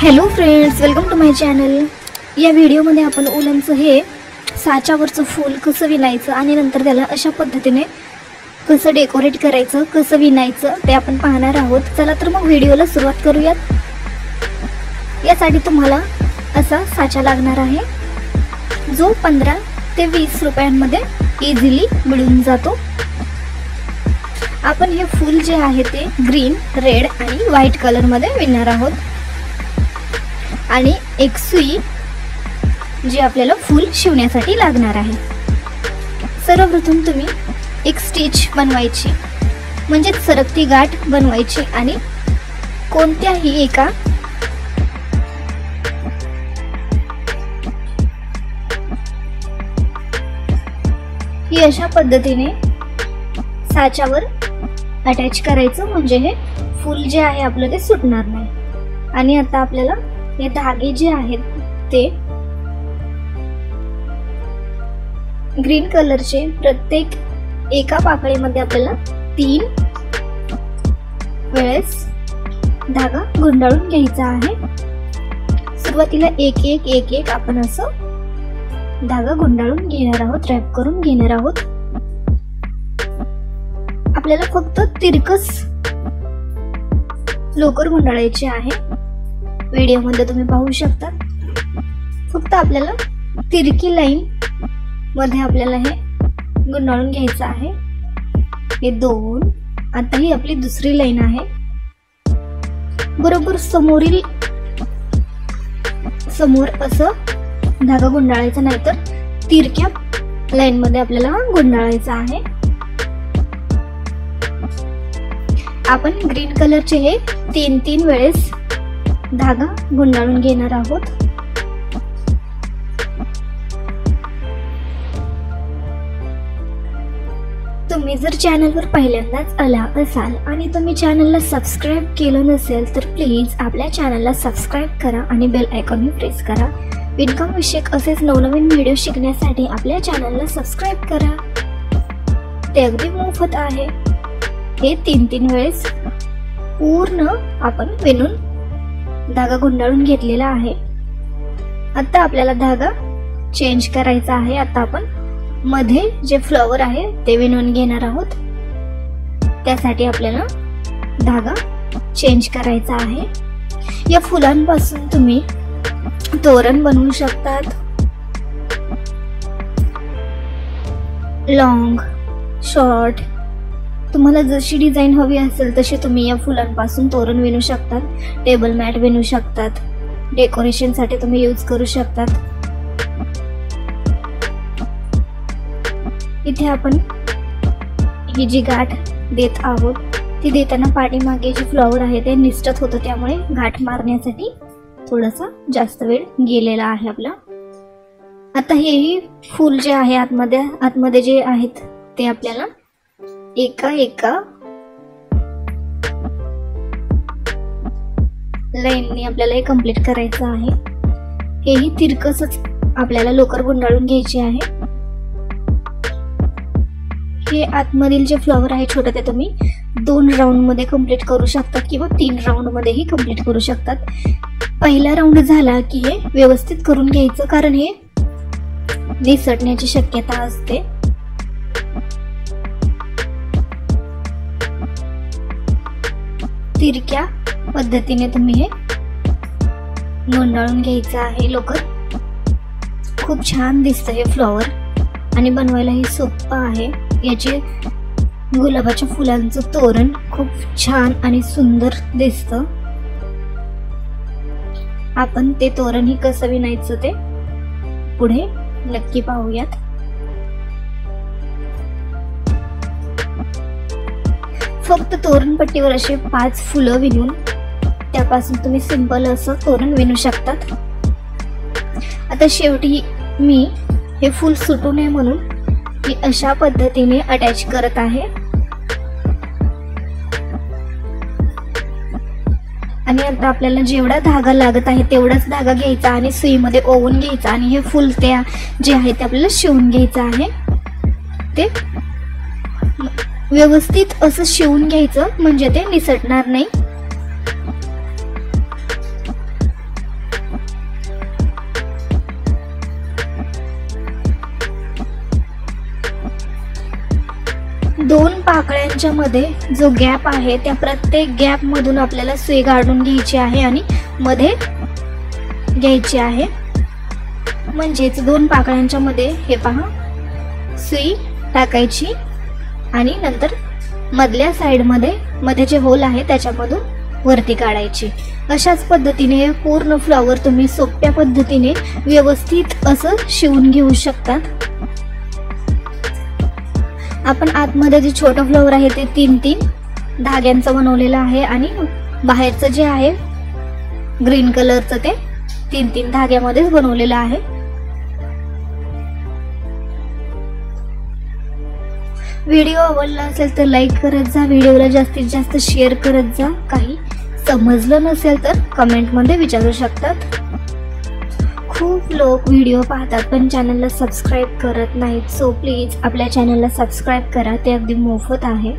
Hello friends, welcome to my channel. या व्हिडिओमध्ये आपण उलनचं हे साच्यावरचं फूल कसं विणायचं आणि नंतर त्याला अशा पद्धतीने कसं डेकोरेट करायचं, कसं विणायचं ते आपण पाहणार आहोत। चला तर मग व्हिडिओला सुरुवात करूयात। यासाठी तुम्हाला असा साचा लागणार आहे जो 15 ते 20 रुपयांमध्ये इजीली मिळून जातो। आपण हे फूल जे आहे ते ग्रीन, रेड आणि व्हाईट कलर मध्ये विणणार आहोत आणि एक सुई जी आपल्याला फूल शिवण्यासाठी लागणार आहे। सर्वप्रथम तुम्ही एक स्टिच बनवायची, म्हणजे सरकती गाठ बनवायची आणि कोणत्याही एका ही अशा पद्धतीने साच्यावर अटॅच करायचं, म्हणजे हे फूल जे आहे आपलं ते सुटणार नाही। आणि आता आपल्याला हे धागे जे आहेत ते ग्रीन कलरचे प्रत्येक एका पाकळीमध्ये आपल्याला 3 वेळेस धागा गुंडाळून घ्यायचा आहे। सुरुवातीला एक एक एक एक आपण असं धागा गुंडाळून घेणार आहोत, रॅप करून घेणार आहोत। आपल्याला फक्त तिरकस लोकर गुंडाळायची आहे। व्हिडिओ मध्ये तुम्ही पाहू शकता, फक्त आपल्याला तिरकी लाईन मध्ये आपल्याला हे गुंडाळून घ्यायचं आहे। हे 2, आता ही आपली दुसरी लाईन आहे। बरोबर समोरील समोर असं धागा गुंडाळायचा, नाहीतर तिरक्या लाईन मध्ये आपल्याला गुंडाळायचा आहे। आपण ग्रीन कलरचे हे 3 वेळेस धागा गुंडाळून घेणार आहोत। तुम्ही जर चॅनलवर पहिल्यांदाच आला असाल आणि तुम्ही चॅनलला सबस्क्राइब केलं नसेल तर प्लीज आपल्या चॅनलला सबस्क्राइब करा आणि बेल आयकॉन प्रेस करा। इन्कम विषयक असेच नवनवीन व्हिडिओ शिकण्यासाठी आपल्या चॅनलला सबस्क्राइब करा, ते अगदी मोफत आहे। हे 3 वेळेस पूर्ण आपण विणून धागा गुंडाळून घेतलेला आहे। आता आपल्याला धागा चेंज करायचा आहे। आता आपण मध्ये जे फ्लॉवर आहे ते विणून घेणार आहोत, त्यासाठी आपल्याला धागा चेंज करायचा आहे। या फुलांपासून तुम्ही तोरण बनवू शकतात, लॉन्ग शॉर्ट तुम्हाला जशी डिझाइन हवी असेल तशी तुम्ही या फुलांपासून तोरण विणू शकता, टेबल मॅट विणू शकता, डेकोरेशन साठी तुम्ही यूज करू शकता। इथे आपण ही जी गाठ देत आहोत ती देताना पाठीमागे जे फ्लॉवर आहे ते निसटत होतं, त्यामुळे गाठ मारण्यासाठी थोडासा जास्त वेळ गेलेला आहे आपला। आता हेही फूल जे आहे आतमध्ये जे आहेत ते आपल्याला एका एका लाईनने आपल्याला हे कंप्लीट करायचं आहे। हेही तिरकसच आपल्याला लोकर गुंडाळून घ्यायची आहे। हे आतमधील जे फ्लॉवर आहे छोटे ते तुम्ही 2 राउंड मध्ये कंप्लीट करू शकतात किंवा 3 राउंड मध्येही कंप्लीट करू शकतात। पहिला राउंड झाला की हे व्यवस्थित करून घ्यायचं, कारण हे निसटण्याची शक्यता असते। तिरक्या पद्धतीने तुम्ही हे गुंडाळून घ्यायचं आहे लोकर। खूप छान दिसतं हे फ्लॉवर आणि बनवायला हे सोपं आहे। याचे गुलाबाच्या फुलांचं तोरण खूप छान आणि सुंदर दिसतं। आपण ते तोरण ही कसं विणायचं ते पुढे नक्की पाहूयात। फक्त तोरणपट्टीवर असे 5 फुलं विणून त्यापासून तुम्ही सिंपल असं तोरण विणू शकतात। आता शेवटी मी हे फूल सुटू नये म्हणून मी अशा पद्धतीने अटॅच करत आहे आणि आता आपल्याला जेवढा धागा लागत आहे तेवढाच धागा घ्यायचा आणि सुईमध्ये ओवून घ्यायचा आणि हे फूल त्या जे आहे ते आपल्याला शिवून घ्यायचं आहे। ते व्यवस्थित असं शिवून घ्यायचं, म्हणजे ते निसटणार नाही। पाकळ्यांच्या मध्ये जो गॅप आहे त्या प्रत्येक गॅप मधून आपल्याला सुई काढून घ्यायची आहे आणि मध्ये घ्यायची आहे। म्हणजे दोन पाकळ्यांच्या मध्ये हे पहा सुई टाकायची आणि नंतर मधल्या साइड मध्ये मध्ये जे होल आहे त्याच्यामधून वरती काढायची। अशाच पद्धतीने पूर्ण फ्लॉवर तुम्ही सोप्या पद्धतीने व्यवस्थित असं शिवून घेऊ शकता। आपण आतमध्ये जे छोटे फ्लॉवर आहे ते 3-3 धाग्यांचं बनवलेलं आहे आणि बाहेरचं जे आहे ग्रीन कलरचं ते 3-3 धाग्यामध्येच बनवलेलं आहे। व्हिडिओ आवडला असेल तर लाईक करत जा, व्हिडिओला जास्तीत जास्त शेअर करत जा। काही समजलं नसेल तर कमेंट मध्ये विचारू शकतात। खूप लोक व्हिडिओ पाहतात पण चॅनलला सबस्क्राइब करत नाहीत, सो प्लीज आपल्या चॅनलला सबस्क्राइब करा, ते अगदी मोफत आहे।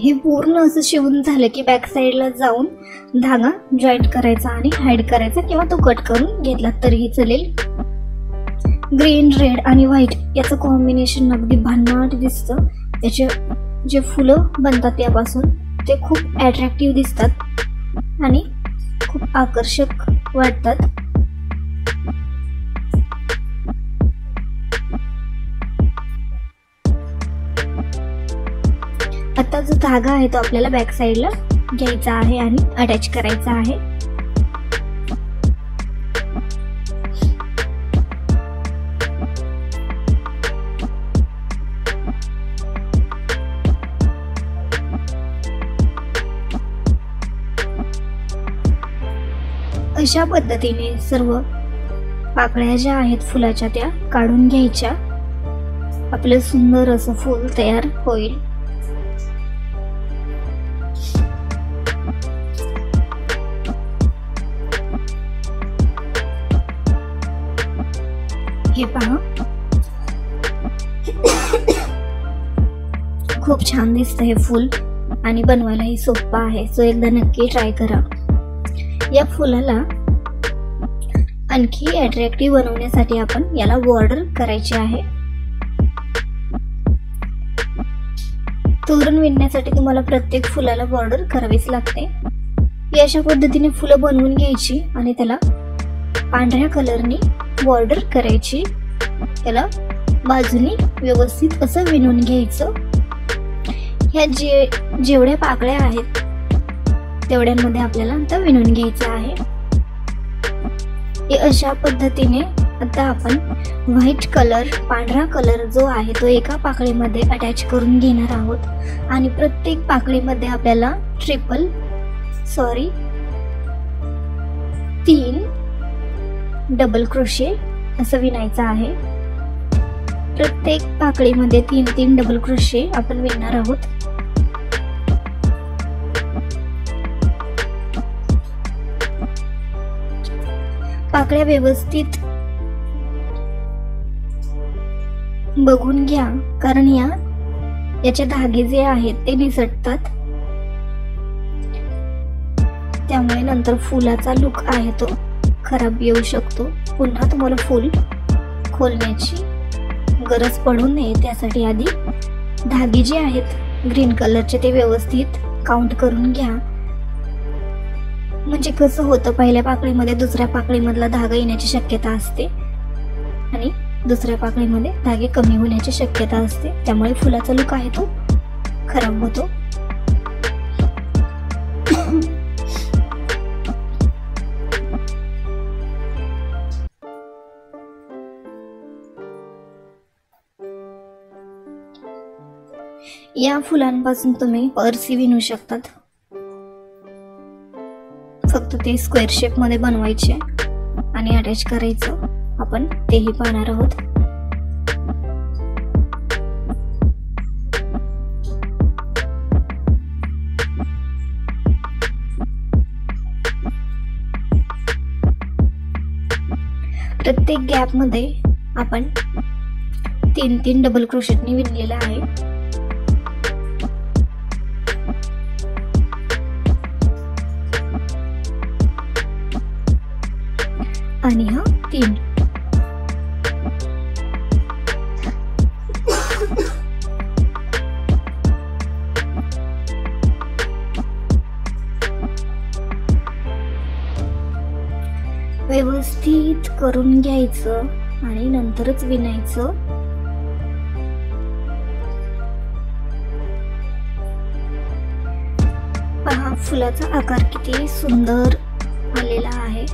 हे पूर्ण असं शिवून झालं की बॅक साइडला जाऊन धागा जॉईंट करायचा आणि हाईड करायचा किंवा तो कट करून घेतला तरीही चालेल। ग्रीन, रेड आणि व्हाईट याचं कॉम्बिनेशन अगदी भन्नाट दिसतं। त्याचे जे फुलं बनतात यापासून ते खूप अट्रॅक्टिव्ह दिसतात आणि खूप आकर्षक वाटतात। आता जो धागा आहे तो आपल्याला बॅक साइडला घ्यायचा आहे आणि अटॅच करायचा आहे। अशा पद्धतीने सर्व पाकळ्या ज्या आहेत फुलाच्या त्या काढून घ्यायच्या, आपलं सुंदर असं फूल तयार होईल। हे पहा खूप छान दिसतं हे फूल आणि बनवायलाही सोपं आहे, सो एकदा नक्की ट्राय करा। या फुलाला आणखी अट्रॅक्टिव्ह बनवण्यासाठी आपण याला बॉर्डर करायची आहे। तोरण विणण्यासाठी तुम्हाला प्रत्येक फुलाला बॉर्डर करावीच लागते। या अशा पद्धतीने फुलं बनवून घ्यायची आणि त्याला पांढऱ्या कलरनी बॉर्डर करायची, त्याला बाजूनी व्यवस्थित असं विणून घ्यायचं। ह्या जेवढ्या पाकळ्या आहेत तेवढ्यांमध्ये आपल्याला आता विणून घ्यायचं आहे। अशा पद्धतीने आता आपण व्हाईट कलर, पांढरा कलर जो आहे तो एका पाकळीमध्ये अटॅच करून घेणार आहोत आणि प्रत्येक पाकळीमध्ये आपल्याला 3 डबल क्रोशे असं विणायचं आहे। प्रत्येक पाकळीमध्ये 3-3 डबल क्रोशे आपण विणणार आहोत। पाकळ्या व्यवस्थित बघून घ्या कारण याचे धागे जे आहेत ते निसटतात, त्यामुळे नंतर फुलाचा लुक आहे तो खराब येऊ शकतो। पुन्हा तुम्हाला फूल खोलण्याची गरज पडू नये त्यासाठी आधी धागे जे आहेत ग्रीन कलरचे ते व्यवस्थित काउंट करून घ्या। म्हणजे कसं होतं, पहिल्या पाकळीमध्ये दुसऱ्या पाकळीमधला धागा येण्याची शक्यता असते आणि दुसऱ्या पाकळीमध्ये धागे कमी होण्याची शक्यता असते, त्यामुळे फुलाचा लुक आहे तो खराब होतो। या फुलांपासून तुम्ही पर्सी विणू शकतात, फक्त ते स्क्वेअर शेप मध्ये बनवायचे आणि अटॅच करायचं। आपण तेही पाहणार आहोत। प्रत्येक गॅप मध्ये आपण तीन तीन डबल क्रोशेटने विणलेला आहे। आणि हा तीन व्यवस्थित करून घ्यायचं आणि नंतरच विणायचं। पहा फुलाचा आकार किती सुंदर आलेला आहे,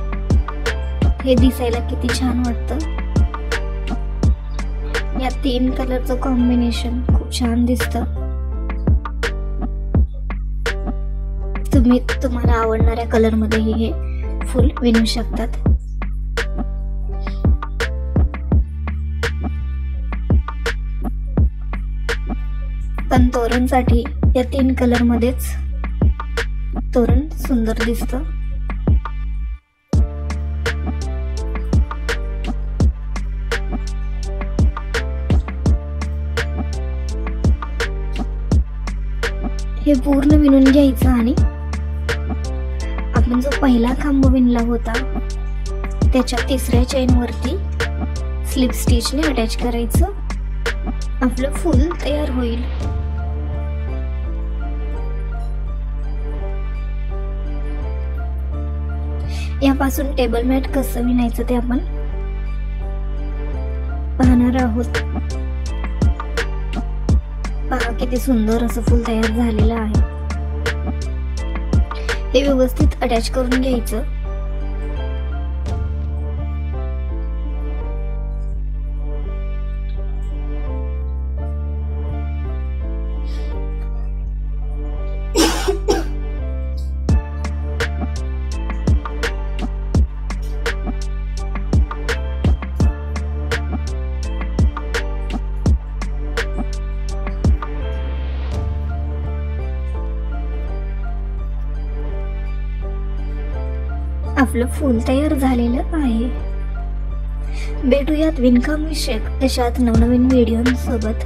हे दिसायला किती छान वाटतं। या तीन कलरचं कॉम्बिनेशन खूप छान दिसतं। तुम्ही तुम्हाला आवडणाऱ्या कलर मध्येही हे फुल विणू शकतात। पण तोरणसाठी या तीन कलर मध्येच तोरण सुंदर दिसतं। हे पूर्ण विणून घ्यायचं आणि आपण जो पहिला खांब विणला होता त्याच्या तिसऱ्या चेन वरती स्लिप स्टिचने अटॅच करायचं, आपलं फूल तयार होईल। यापासून टेबल मॅट कसं विणायचं ते आपण पाहणार आहोत। पहा किती सुंदर असं फूल तयार झालेलं आहे। ते व्यवस्थित अटॅच करून घ्यायचं। आपलं फूल तयार झालेलं आहे। भेटूयात विणकाम विषयक अशात नवनवीन व्हिडिओंसोबत।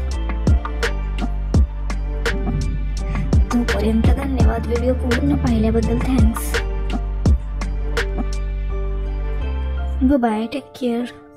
तोपर्यंत धन्यवाद। व्हिडिओ पूर्ण पाहिल्याबद्दल थँक्स। Bye, take care.